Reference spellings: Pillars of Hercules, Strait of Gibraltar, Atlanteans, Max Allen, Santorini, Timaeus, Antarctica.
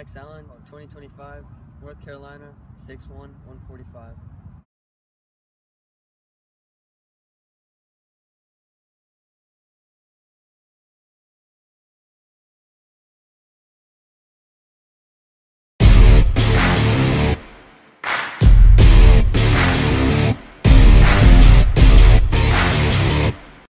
Max Allen, 2025, North Carolina, 6'1", 145.